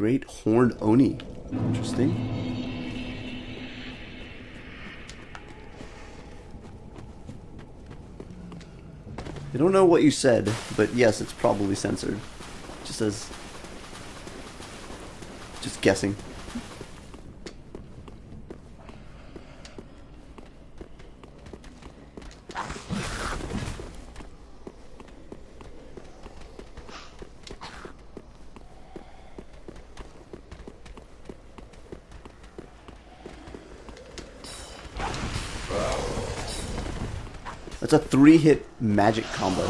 Great Horned Oni. Interesting. I don't know what you said, but yes, it's probably censored. Just as... just guessing. It's a 3-hit magic combo.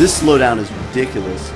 This slowdown is ridiculous.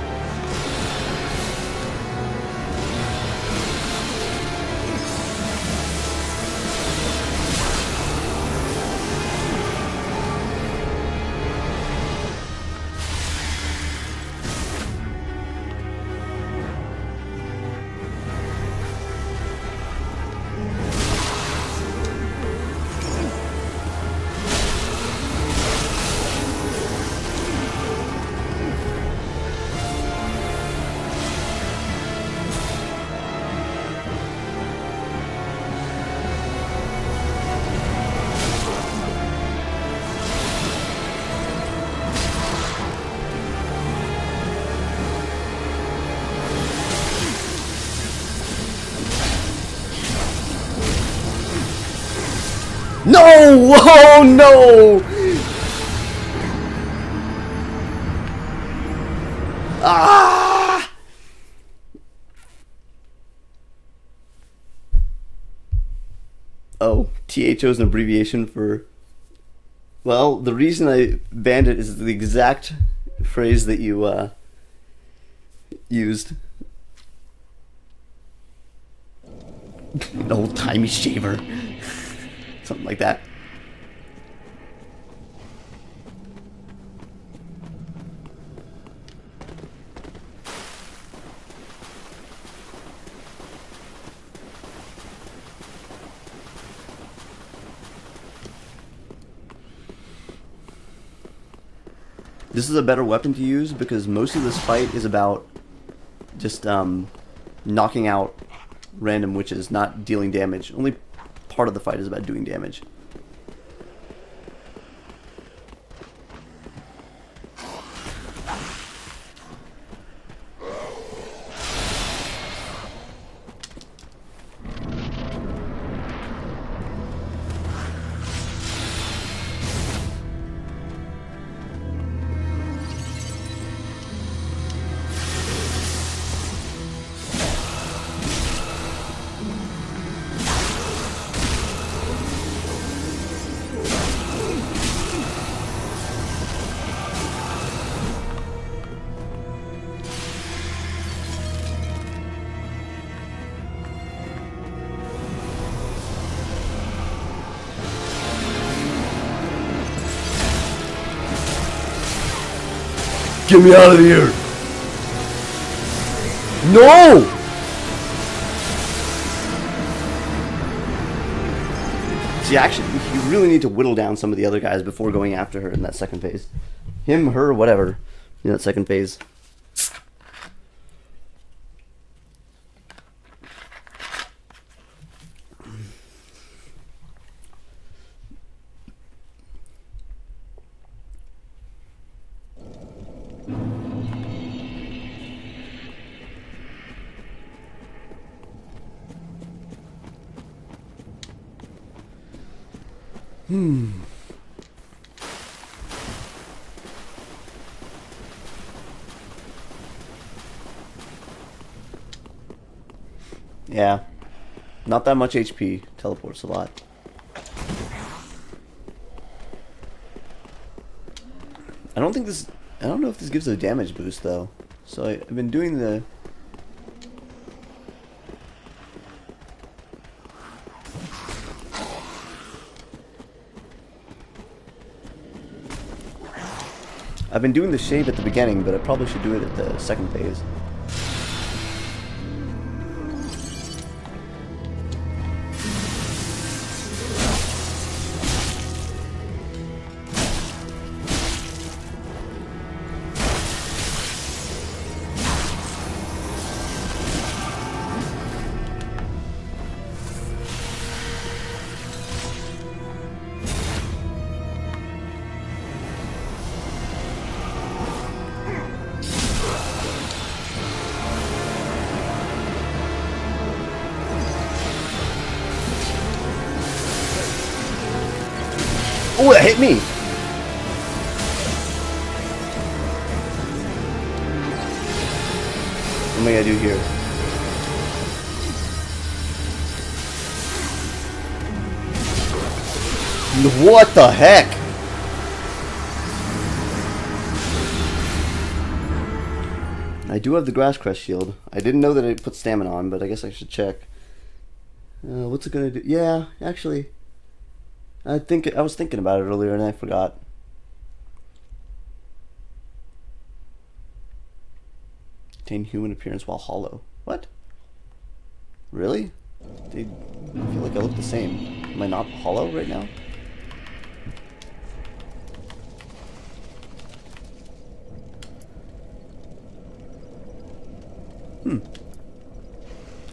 No! Oh no! Ah! Oh, THO is an abbreviation for... well, the reason I banned it is the exact phrase that you used. An old-timey shaver. Something like that. This is a better weapon to use because most of this fight is about just knocking out random witches, not dealing damage. Only part of the fight is about doing damage. Get me out of here! No! See, actually, you really need to whittle down some of the other guys before going after her in that second phase. Him, her, whatever. In that second phase. Yeah. Not that much HP. Teleports a lot. I don't think this... I don't know if this gives a damage boost, though. So I've been doing the... I've been doing the shape at the beginning, but I probably should do it at the second phase. Oh, that hit me! What may I do here? What the heck? I do have the Grass Crest shield. I didn't know that it put stamina on, but I guess I should check. What's it gonna do? Yeah, actually... I was thinking about it earlier and I forgot. Attain human appearance while hollow. What? Really? Dude, I feel like I look the same. Am I not hollow right now?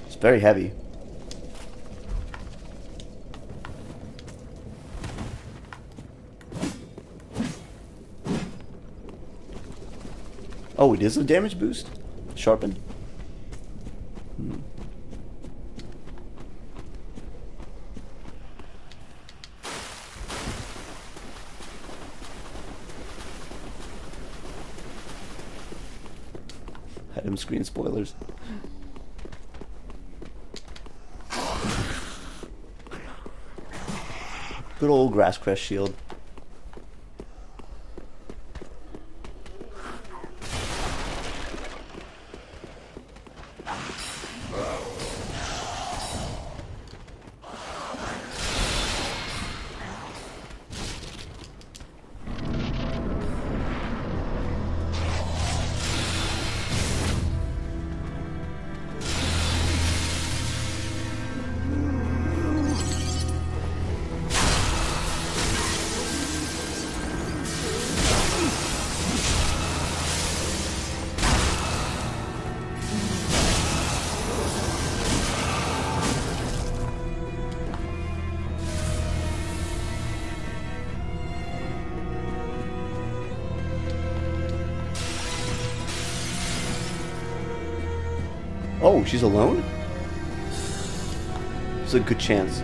It's very heavy. Oh, it is a damage boost? Sharpened? Item screen spoilers. Good old Grass Crest shield. Oh, she's alone? It's a good chance.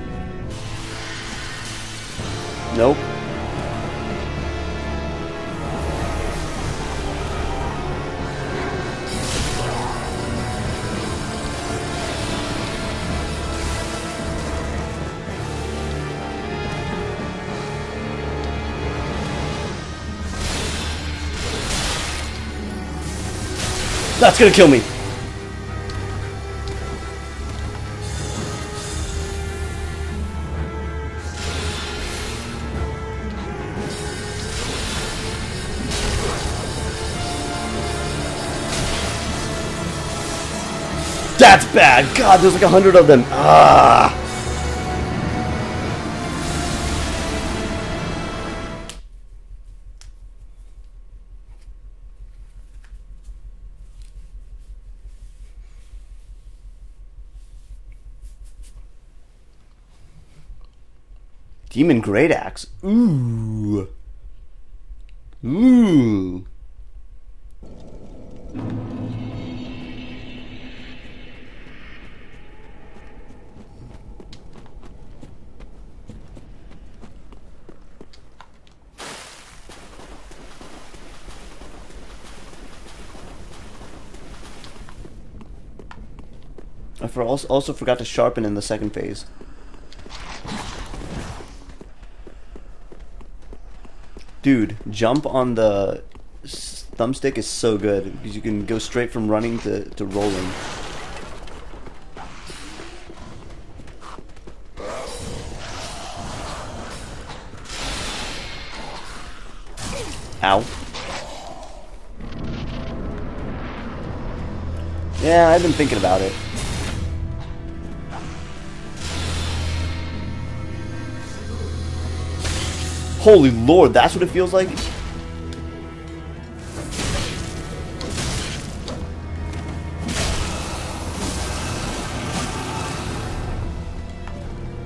Nope. That's gonna kill me. That's bad! God, there's like 100 of them! Ah! Demon Great Axe. Ooh! Ooh! I also forgot to sharpen in the second phase. Dude, jump on the thumbstick is so good because you can go straight from running to rolling. Ow. Yeah, I've been thinking about it. Holy Lord, that's what it feels like?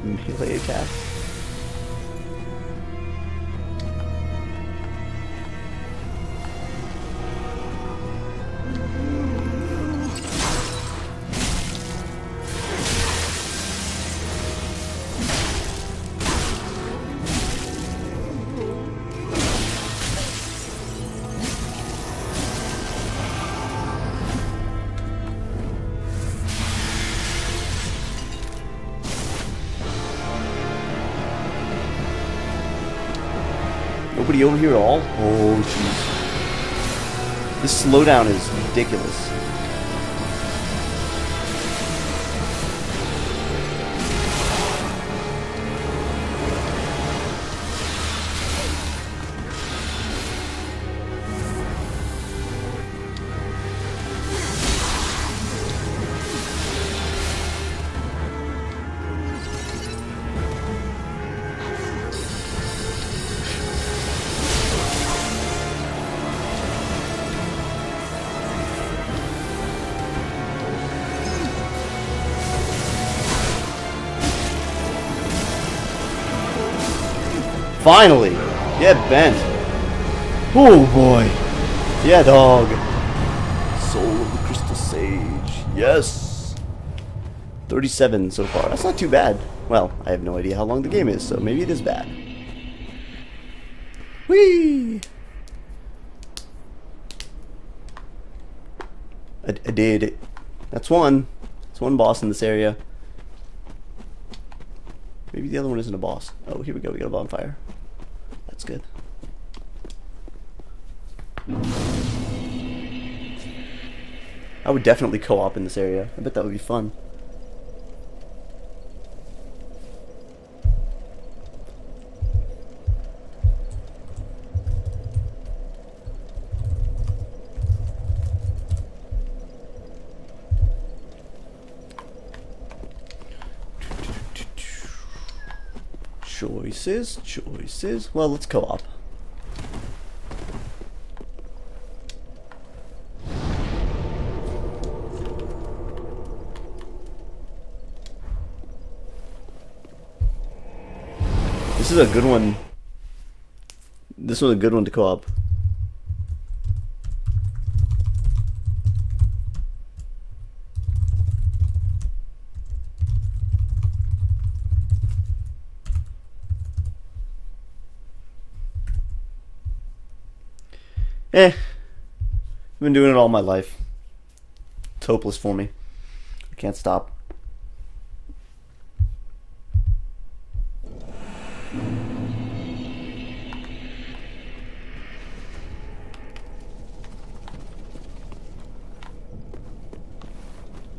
Melee attack. Nobody over here at all? Oh, jeez. This slowdown is ridiculous. Finally! Get bent. Oh boy. Yeah, dog. Soul of the Crystal Sage. Yes. 37 so far. That's not too bad. Well, I have no idea how long the game is, so maybe it is bad. Whee! I did it. That's one. That's one boss in this area. Maybe the other one isn't a boss. Oh, here we go. We got a bonfire. That's good. I would definitely co-op in this area. I bet that would be fun. Choices. Well, let's co-op. This is a good one. This was a good one to co-op. Eh, I've been doing it all my life. It's hopeless for me. I can't stop.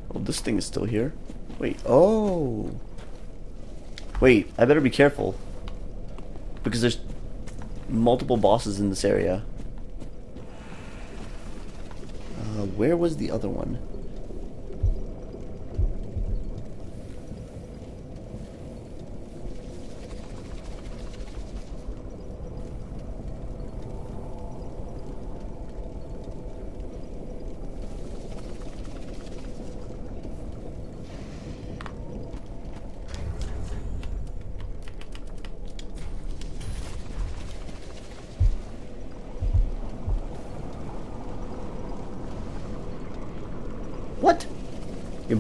Well, this thing is still here. Wait, oh. Wait, I better be careful. Because there's multiple bosses in this area. Where was the other one?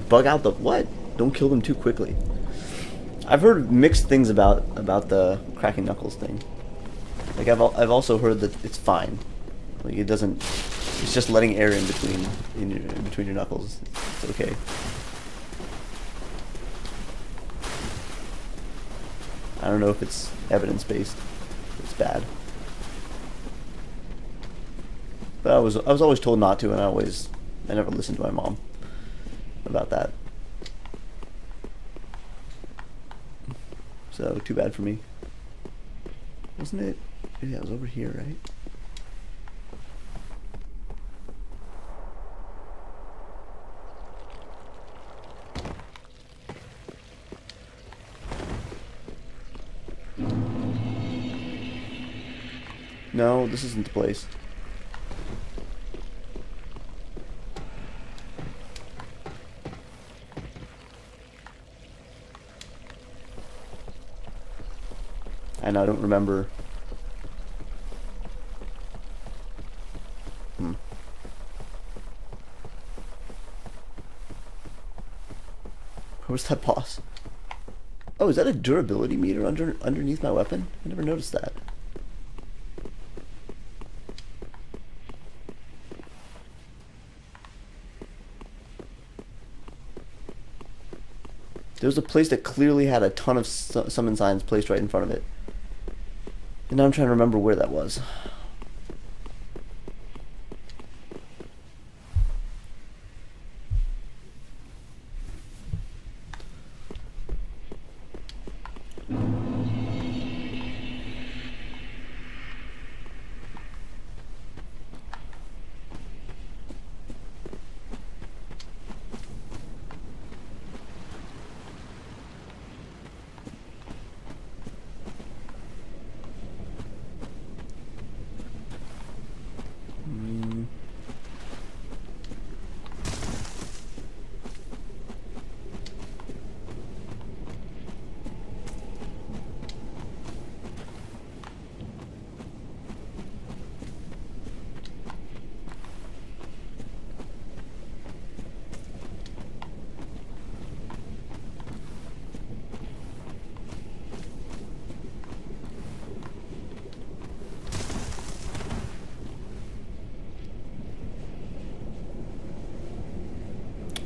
Bug out the what? Don't kill them too quickly. I've heard mixed things about the cracking knuckles thing. Like I've also heard that it's fine. Like it doesn't. It's just letting air in between your knuckles. It's okay. I don't know if it's evidence-based. It's bad. But I was always told not to, and I never listened to my mom about that. So too bad for me. Wasn't it? Yeah, it was over here, right? No, this isn't the place. And I don't remember. Where was that boss? Oh, is that a durability meter underneath my weapon? I never noticed that. There was a place that clearly had a ton of summon signs placed right in front of it. And now I'm trying to remember where that was.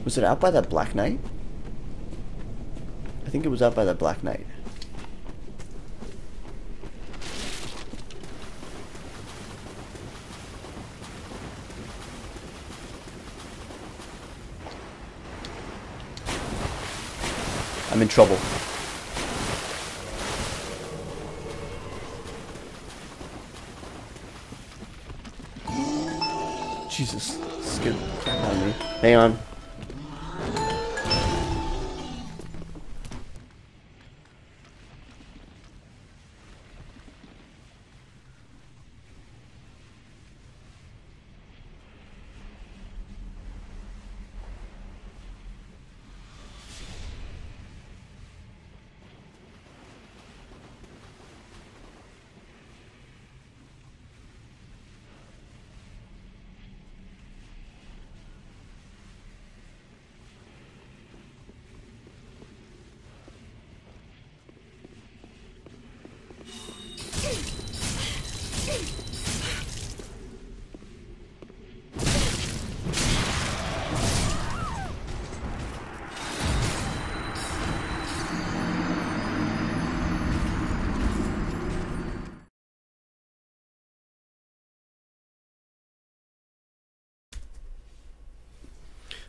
Was it out by that Black Knight? I think it was out by that Black Knight. I'm in trouble. Jesus, scared the crap out of me. Hang on.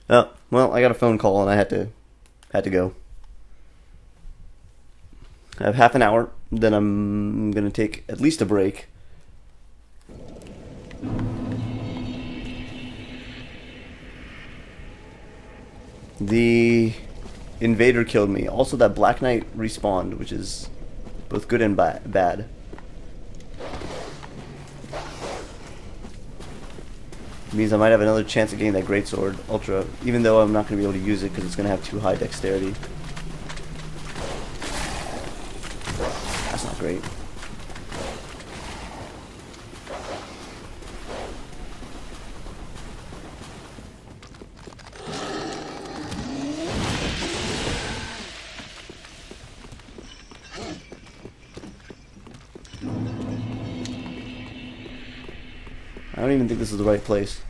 Oh, well, I got a phone call and I had to go. I have half an hour, then I'm going to take at least a break. The invader killed me. Also, that Black Knight respawned, which is both good and bad. Means I might have another chance at getting that Greatsword Ultra, even though I'm not going to be able to use it because it's going to have too high dexterity. That's not great. I don't even think this is the right place.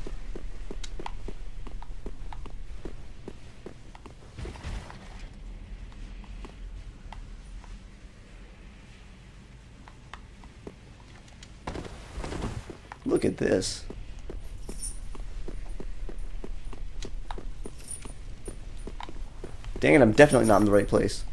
look at this. Dang it, I'm definitely not in the right place.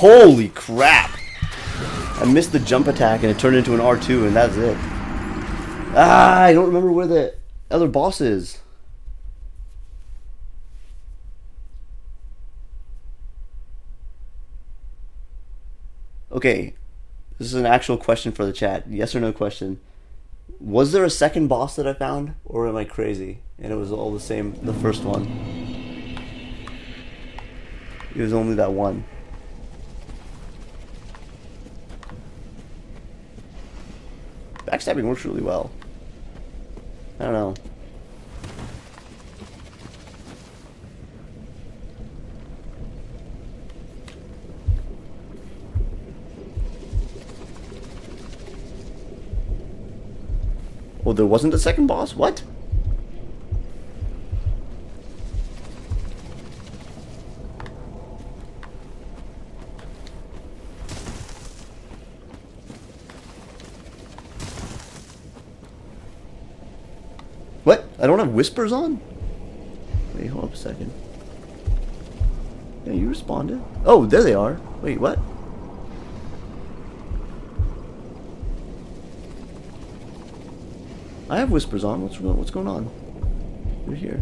Holy crap! I missed the jump attack and it turned into an R2 and that's it. Ah, I don't remember where the other boss is. Okay, this is an actual question for the chat. Yes or no question. Was there a second boss that I found? Or am I crazy? And it was all the same, the first one. It was only that one. Backstabbing works really well. I don't know. Oh, there wasn't a second boss? What? I don't have whispers on? Wait, hold up a second. Yeah, you responded. Oh, there they are. Wait, what? I have whispers on. What's going on? They're here.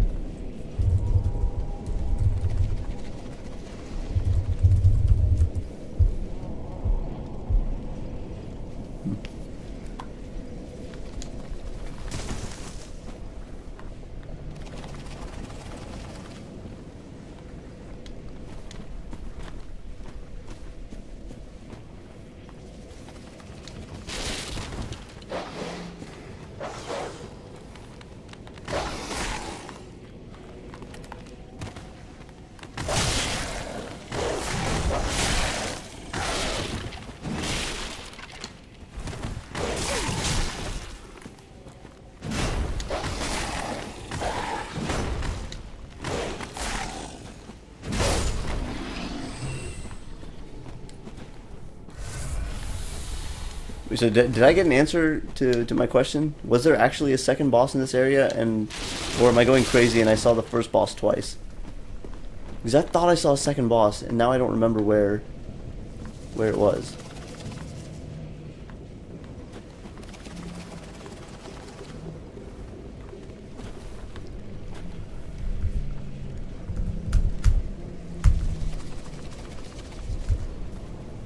So did I get an answer to my question? Was there actually a second boss in this area, and or am I going crazy and I saw the first boss twice? Because I thought I saw a second boss, and now I don't remember where it was.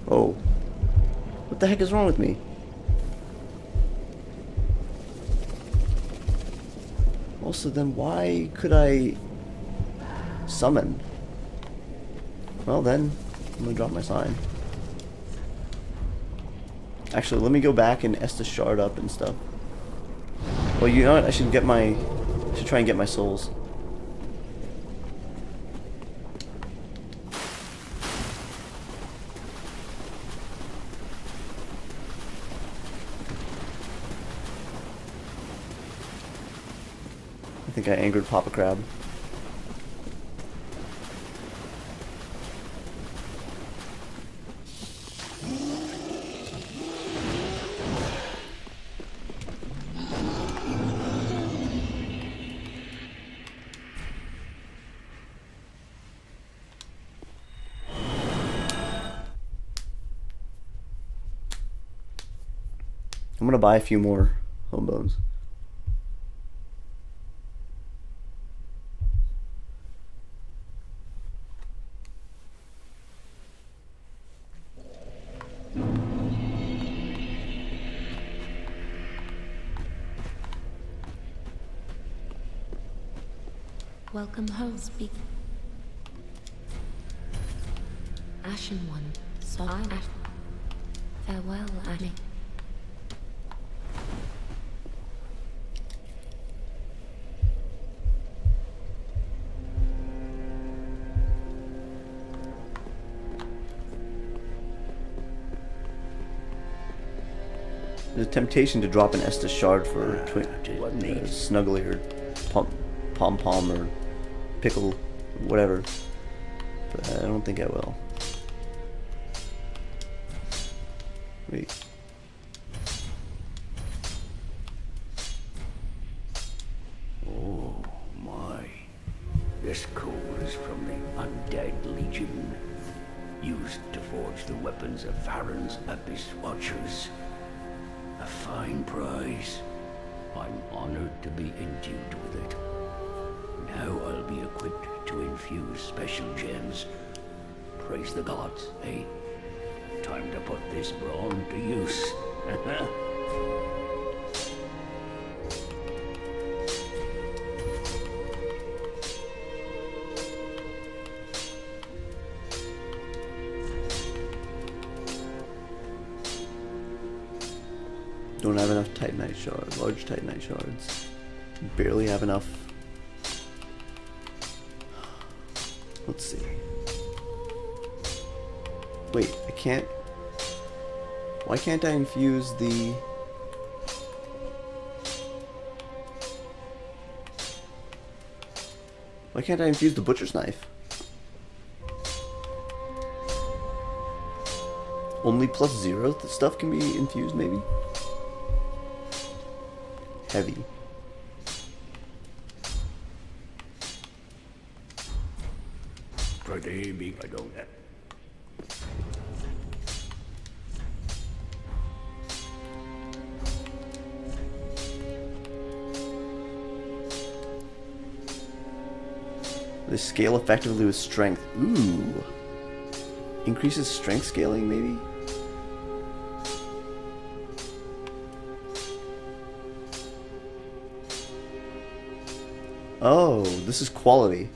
Oh. What the heck is wrong with me? So then why could I summon? Well then, I'm gonna drop my sign. Actually, let me go back and S the shard up and stuff. Well, you know what? I should try and get my souls. I think I angered Papa Crab. I'm gonna buy a few more home bones. Welcome home, speak. Ashen one, so I farewell, Annie. The temptation to drop an Estus shard for Snuggly or Pom Pom or Pickle, whatever. But I don't think I will. Wait. Oh my. This coal is from the Undead Legion, used to forge the weapons of Farron's Abyss Watchers. A fine prize. I'm honored to be endued with it. Now I'll be equipped to infuse special gems. Praise the gods, eh? Time to put this brawn to use. Don't have enough Titanite shards, large Titanite shards. Barely have enough. Let's see. Wait, I can't. Why can't I infuse the? Why can't I infuse the butcher's knife? Only +0 stuff can be infused, maybe? Heavy. Pretty big, I don't get. They scale effectively with strength. Ooh. Increases strength scaling, maybe? Oh, this is quality.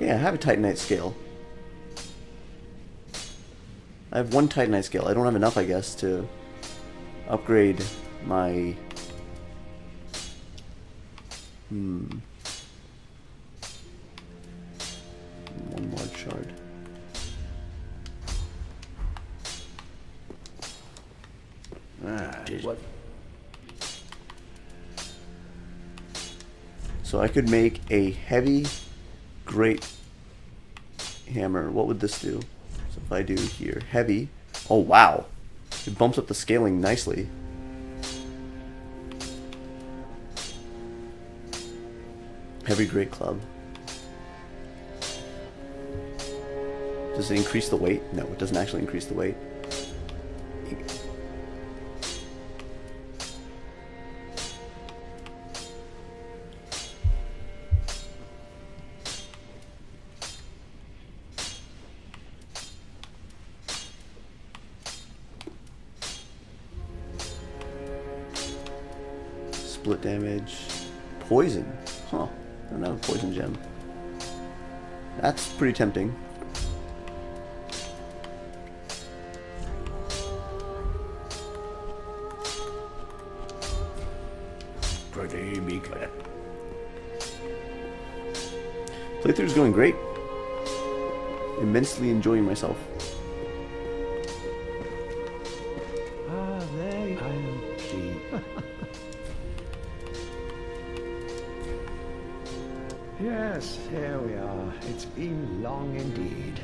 Yeah, I have a Titanite scale. I have one Titanite scale. I don't have enough, I guess, to upgrade my... One large shard. What? So I could make a heavy great hammer. What would this do? So if I do here heavy, oh wow, it bumps up the scaling nicely. Heavy great club. Does it increase the weight? No, it doesn't actually increase the weight. Split damage. Poison. Huh. I don't have a poison gem. That's pretty tempting. Pretty meek. Playthrough's going great. Immensely enjoying myself. Yes, here we are. It's been long indeed.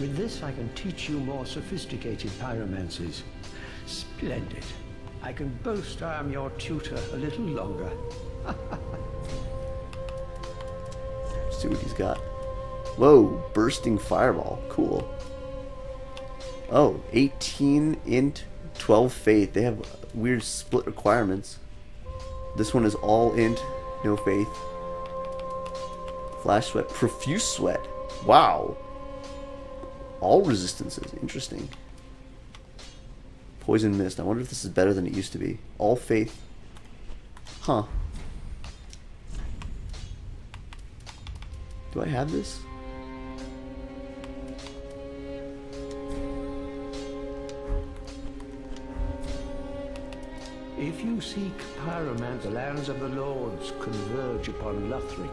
With this, I can teach you more sophisticated pyromancies. Splendid. I can boast I am your tutor a little longer. Let's see what he's got. Whoa, bursting fireball. Cool. Oh, 18 int, 12 faith. They have weird split requirements. This one is all int, no faith. Flash sweat, profuse sweat. Wow. All resistances. Interesting. Poison Mist. I wonder if this is better than it used to be. All Faith. Huh. Do I have this? If you seek Pyromancy, the lands of the Lords converge upon Lothric.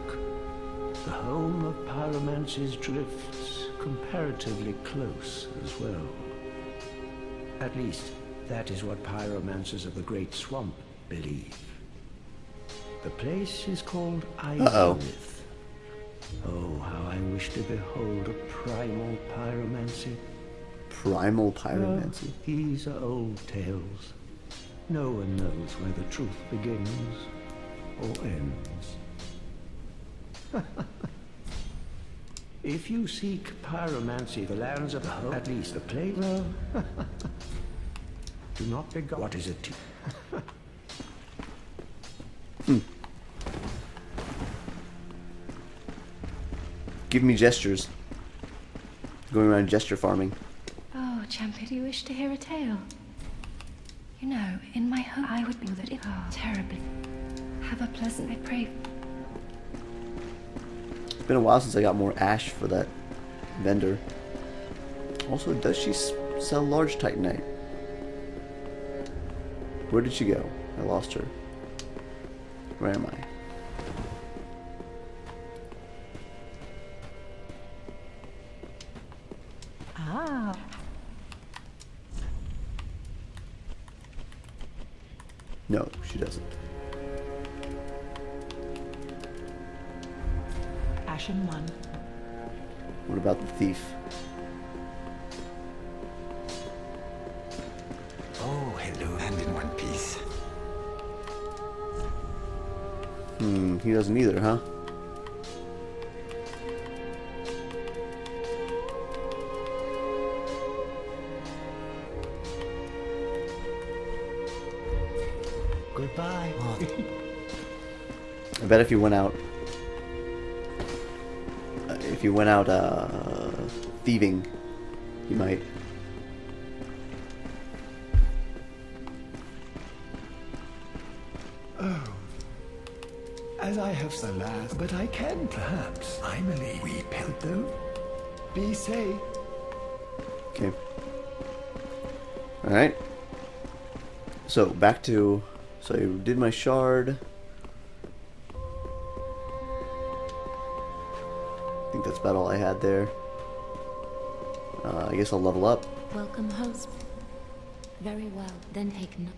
The home of Pyromancy's drifts comparatively close as well. At least, that is what pyromancers of the Great Swamp believe. The place is called Izalith. Oh, how I wish to behold a primal pyromancy. Primal pyromancy? No, these are old tales. No one knows where the truth begins or ends. If you seek pyromancy, the lands of the home, at least the plague. Well, do not begin. What is it? Give me gestures. Going around gesture farming. Oh, champion, do you wish to hear a tale? You know, in my home, I would feel that it are terribly. Have a pleasant, I pray. It's been a while since I got more ash for that vendor. Also, does she sell large titanite? Where did she go? I lost her. Where am I? No, she doesn't. Ashen one. What about the thief? Oh, hello, and in one piece. Hmm, he doesn't either, huh? Goodbye. I bet if you went out, thieving, you might. Oh, as I have the last, but I can perhaps. I'm a wee though. Be safe. Okay. All right. So back to. So I did my shard. I think that's about all I had there. I guess I'll level up. Welcome, host. Very well, then take note.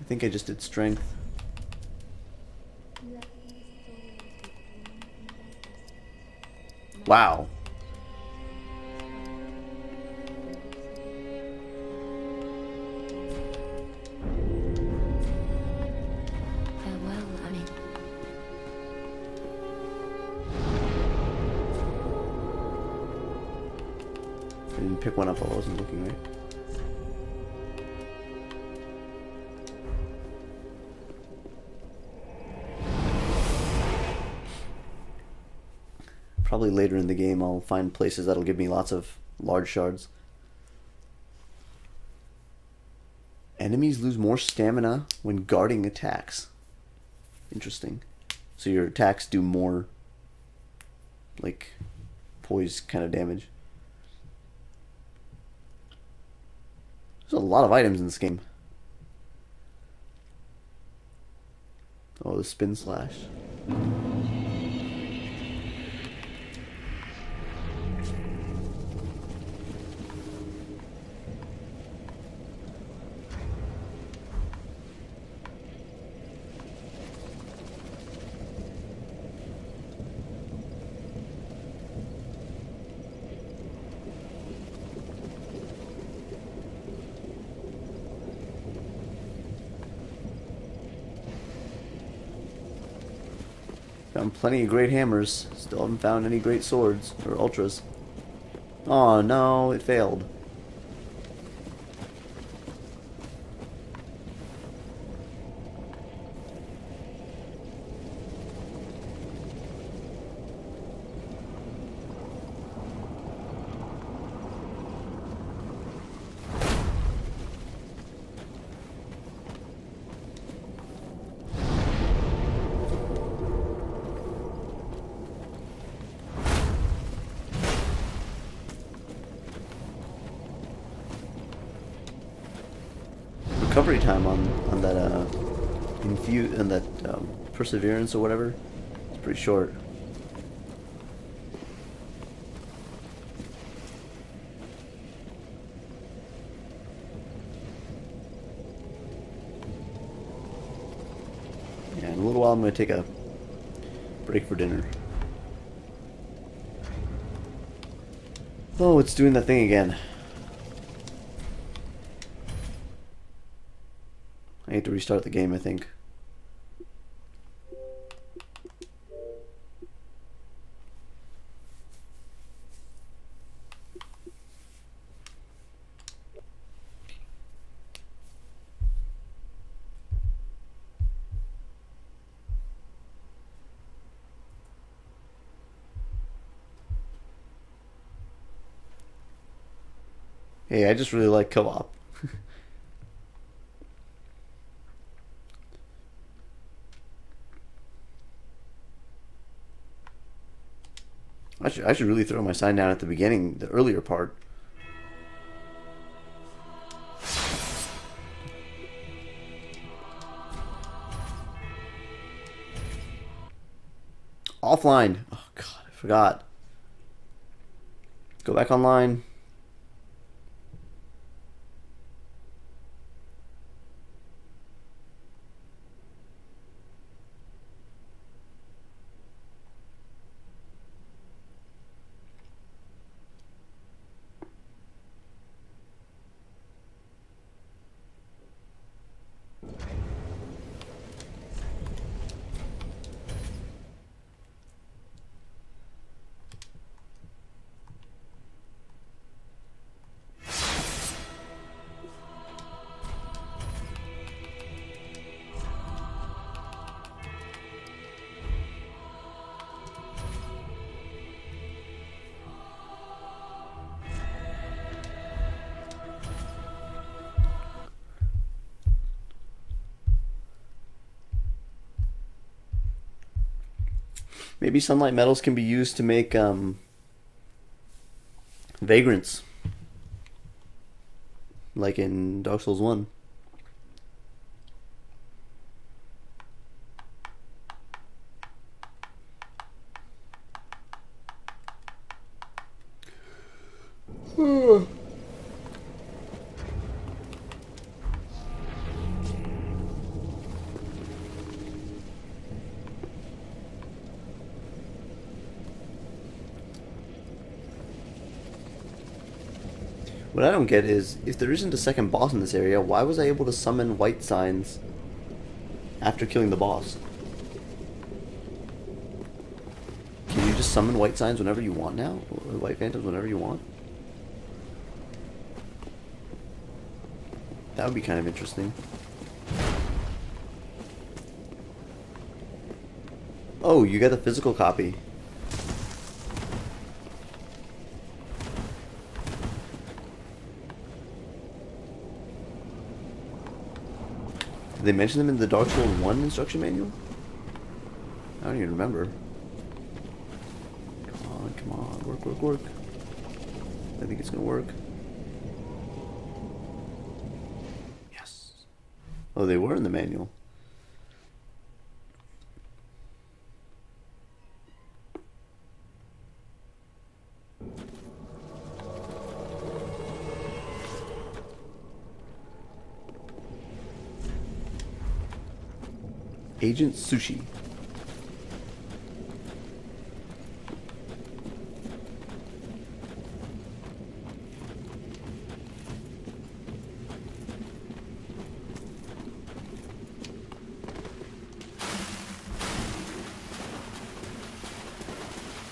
I think I just did strength. Wow. Pick one up while I wasn't looking, right? Probably later in the game I'll find places that'll give me lots of large shards. Enemies lose more stamina when guarding attacks. Interesting. So your attacks do more, like, poise kind of damage. There's a lot of items in this game. Oh, the spin slash. Found plenty of great hammers. Still haven't found any great swords or ultras. Oh no, it failed. recovery time on that infuse and that perseverance or whatever. It's pretty short. Yeah, in a little while I'm going to take a break for dinner. Oh, it's doing that thing again. I need to restart the game, I think. Hey, I just really like co-op. I should really throw my sign down at the beginning, the earlier part. Offline. Oh god, I forgot. Go back online. Maybe sunlight metals can be used to make vagrants, like in Dark Souls 1. What I don't get is, if there isn't a second boss in this area, why was I able to summon white signs after killing the boss? Can you just summon white signs whenever you want now? Or white phantoms whenever you want? That would be kind of interesting. Oh, you got the physical copy. Did they mention them in the Dark Souls 1 instruction manual? I don't even remember. Come on, come on. Work, work, work. I think it's gonna work. Yes. Oh, they were in the manual. Agent Sushi.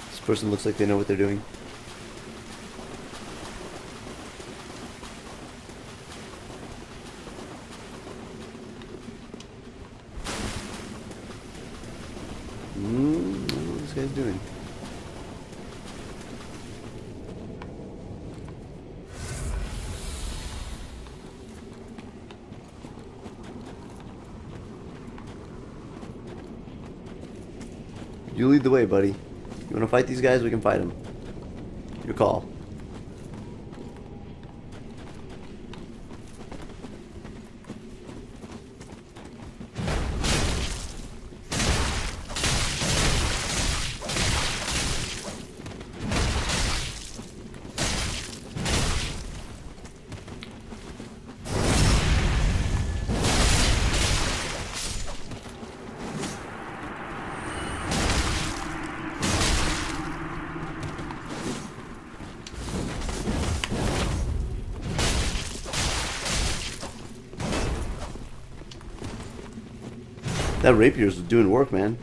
This person looks like they know what they're doing. You lead the way, buddy. You want to fight these guys? We can fight them. Your call. That rapier's doing work, man.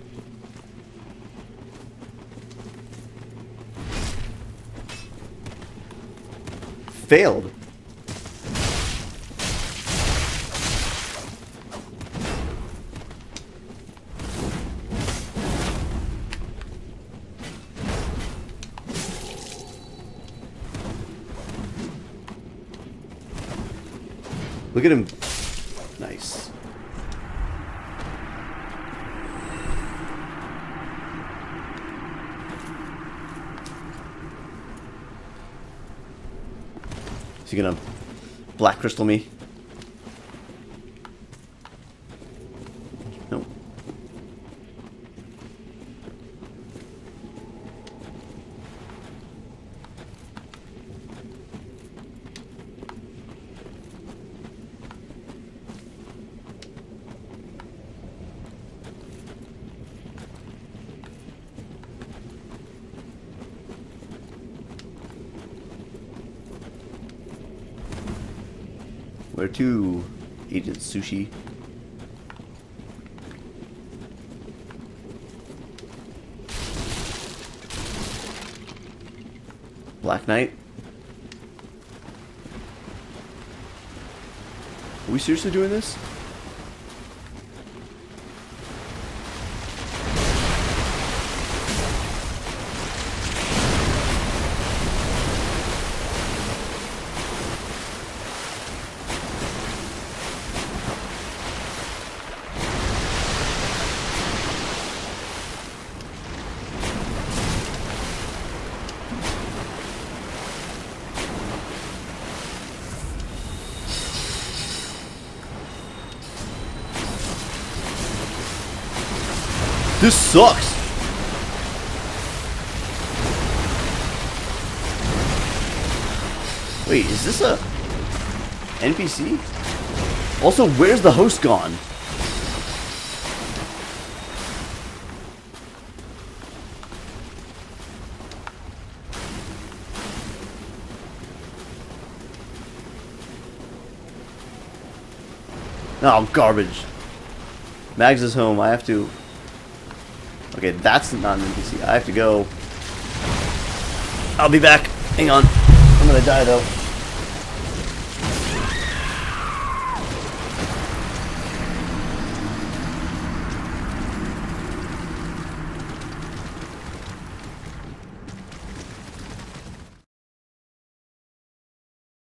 Failed. Look at him. Nice. Is he gonna black crystal me? No. Where to, Agent Sushi? Black Knight? Are we seriously doing this? This sucks! Wait, is this a NPC? Also, where's the host gone? Oh, garbage. Mags is home, I have to... Okay, that's not an NPC. I have to go. I'll be back. Hang on. I'm gonna die though.